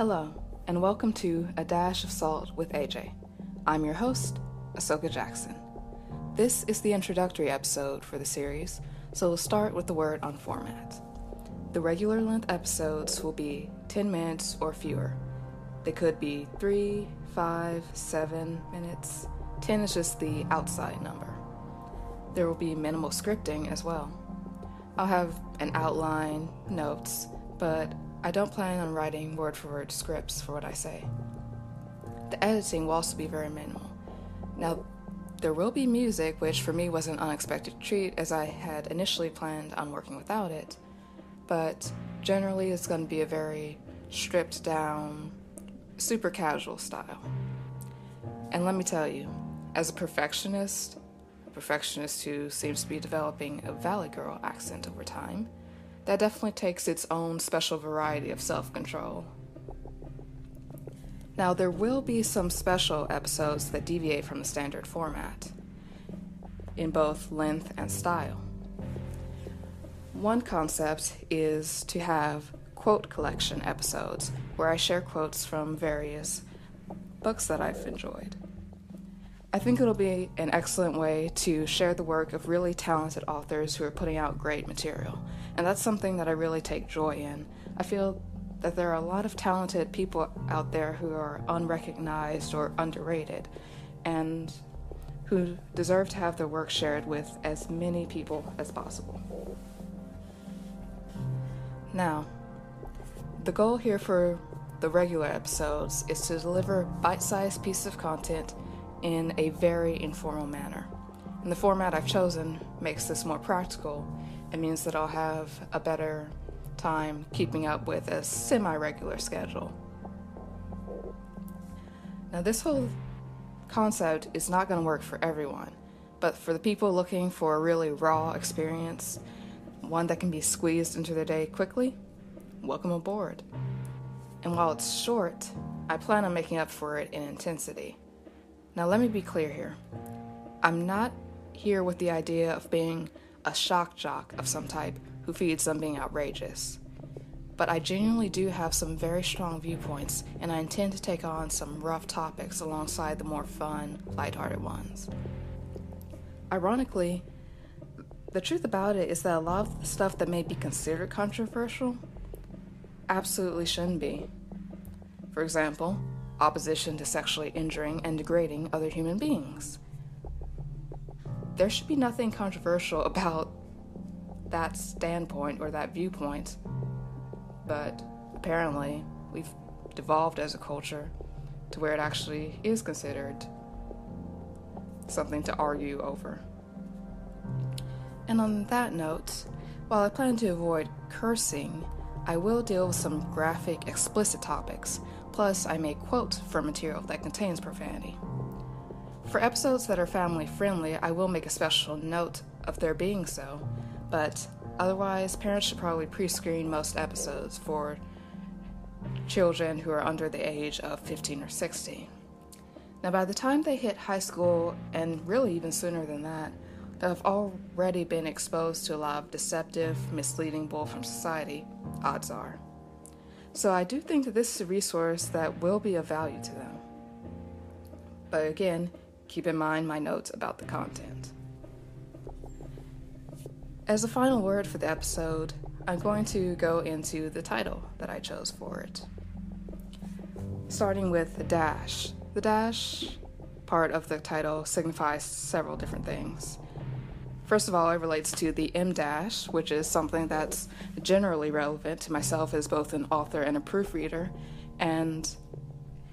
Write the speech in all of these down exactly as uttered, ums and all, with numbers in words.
Hello, and welcome to A Dash of Salt with A J. I'm your host, Ahsoka Jackson. This is the introductory episode for the series, so we'll start with the word on format. The regular length episodes will be ten minutes or fewer. They could be three, five, seven minutes. ten is just the outside number. There will be minimal scripting as well. I'll have an outline, notes, but I don't plan on writing word-for-word scripts for what I say. The editing will also be very minimal. Now, there will be music, which for me was an unexpected treat as I had initially planned on working without it, but generally it's going to be a very stripped-down, super casual style. And let me tell you, as a perfectionist, a perfectionist who seems to be developing a Valley Girl accent over time, that definitely takes its own special variety of self-control. Now, there will be some special episodes that deviate from the standard format in both length and style. One concept is to have quote collection episodes where I share quotes from various books that I've enjoyed. I think it'll be an excellent way to share the work of really talented authors who are putting out great material, and that's something that I really take joy in. I feel that there are a lot of talented people out there who are unrecognized or underrated, and who deserve to have their work shared with as many people as possible. Now, the goal here for the regular episodes is to deliver bite-sized pieces of content in a very informal manner. And the format I've chosen makes this more practical. It means that I'll have a better time keeping up with a semi-regular schedule. Now, this whole concept is not going to work for everyone, but for the people looking for a really raw experience, one that can be squeezed into their day quickly, welcome aboard. And while it's short, I plan on making up for it in intensity. Now, let me be clear here. I'm not here with the idea of being a shock jock of some type who feeds on being outrageous. But I genuinely do have some very strong viewpoints, and I intend to take on some rough topics alongside the more fun, lighthearted ones. Ironically, the truth about it is that a lot of the stuff that may be considered controversial absolutely shouldn't be. For example, opposition to sexually injuring and degrading other human beings. There should be nothing controversial about that standpoint or that viewpoint, but apparently we've devolved as a culture to where it actually is considered something to argue over. And on that note, while I plan to avoid cursing, I will deal with some graphic, explicit topics. Plus, I may quote from material that contains profanity. For episodes that are family-friendly, I will make a special note of their being so, but otherwise, parents should probably pre-screen most episodes for children who are under the age of fifteen or sixteen. Now, by the time they hit high school, and really even sooner than that, they'll have already been exposed to a lot of deceptive, misleading bull from society, odds are. So I do think that this is a resource that will be of value to them. But again, keep in mind my notes about the content. As a final word for the episode, I'm going to go into the title that I chose for it. Starting with the dash. The dash part of the title signifies several different things. First of all, it relates to the M dash, which is something that's generally relevant to myself as both an author and a proofreader, and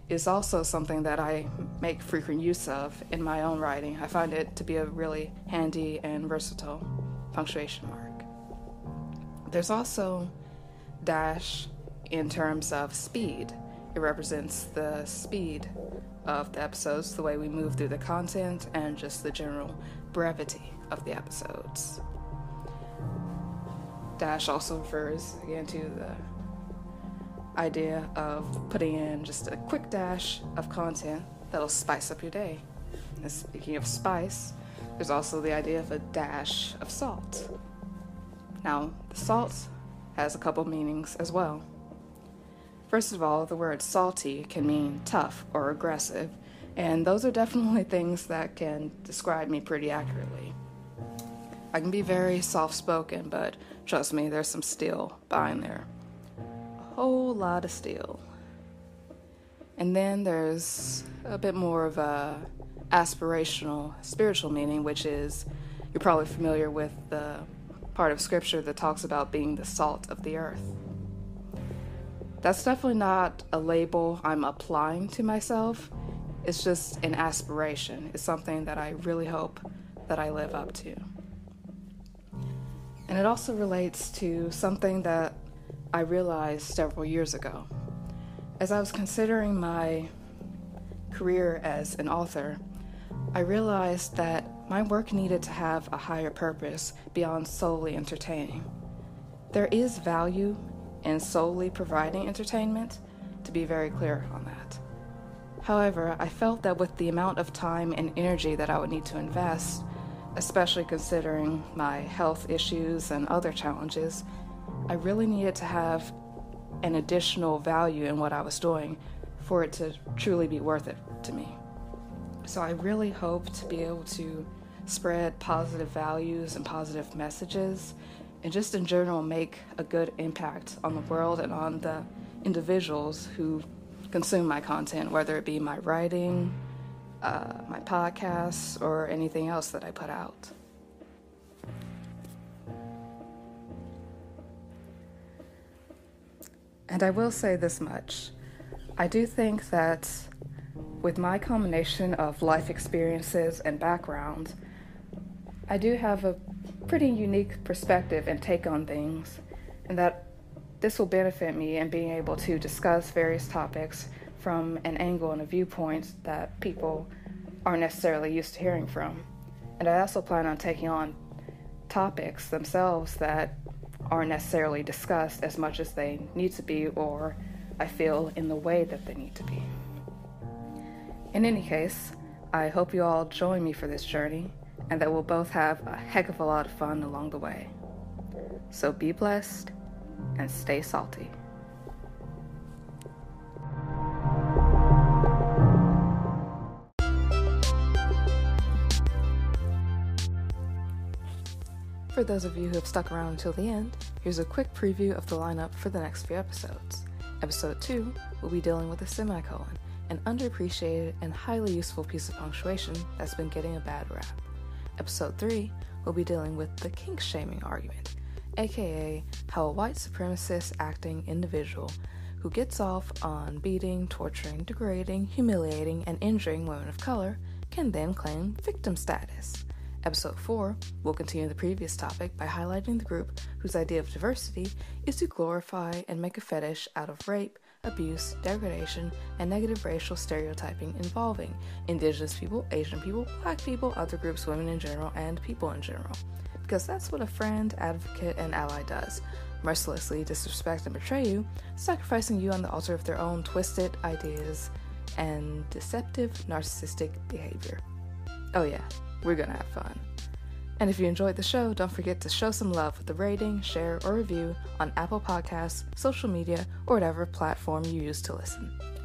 is also something that I make frequent use of in my own writing. I find it to be a really handy and versatile punctuation mark. There's also dash in terms of speed. It represents the speed of the episodes, the way we move through the content, and just the general brevity of the episodes. Dash also refers again to the idea of putting in just a quick dash of content that'll spice up your day. And speaking of spice, there's also the idea of a dash of salt. Now, the salt has a couple meanings as well. First of all, the word salty can mean tough or aggressive, and those are definitely things that can describe me pretty accurately. I can be very soft-spoken, but trust me, there's some steel behind there. A whole lot of steel. And then there's a bit more of a aspirational, spiritual meaning, which is, you're probably familiar with the part of scripture that talks about being the salt of the earth. That's definitely not a label I'm applying to myself. It's just an aspiration. It's something that I really hope that I live up to. And it also relates to something that I realized several years ago. As I was considering my career as an author, I realized that my work needed to have a higher purpose beyond solely entertaining. There is value in solely providing entertainment, to be very clear on that. However, I felt that with the amount of time and energy that I would need to invest, especially considering my health issues and other challenges, I really needed to have an additional value in what I was doing for it to truly be worth it to me. So I really hope to be able to spread positive values and positive messages, and just in general make a good impact on the world and on the individuals who consume my content, whether it be my writing, Uh, my podcasts, or anything else that I put out. And I will say this much. I do think that with my combination of life experiences and background, I do have a pretty unique perspective and take on things, and that this will benefit me in being able to discuss various topics from an angle and a viewpoint that people aren't necessarily used to hearing from. And I also plan on taking on topics themselves that aren't necessarily discussed as much as they need to be, or I feel in the way that they need to be. In any case, I hope you all join me for this journey, and that we'll both have a heck of a lot of fun along the way. So be blessed and stay salty. For those of you who have stuck around until the end, here's a quick preview of the lineup for the next few episodes. Episode two will be dealing with a semicolon, an underappreciated and highly useful piece of punctuation that's been getting a bad rap. Episode three will be dealing with the kink-shaming argument, aka how a white supremacist acting individual who gets off on beating, torturing, degrading, humiliating, and injuring women of color can then claim victim status. Episode four will continue the previous topic by highlighting the group whose idea of diversity is to glorify and make a fetish out of rape, abuse, degradation, and negative racial stereotyping involving indigenous people, Asian people, black people, other groups, women in general, and people in general. Because that's what a friend, advocate, and ally does. Mercilessly disrespect and betray you, sacrificing you on the altar of their own twisted ideas and deceptive narcissistic behavior. Oh yeah. We're gonna have fun. And if you enjoyed the show, don't forget to show some love with a rating, share, or review on Apple Podcasts, social media, or whatever platform you use to listen.